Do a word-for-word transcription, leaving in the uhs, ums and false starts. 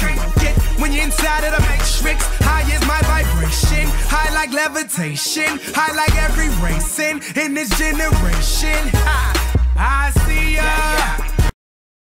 you can't get when you're inside of the matrix. High is my vibration, high like levitation, high like every racing in this generation. I, I see ya.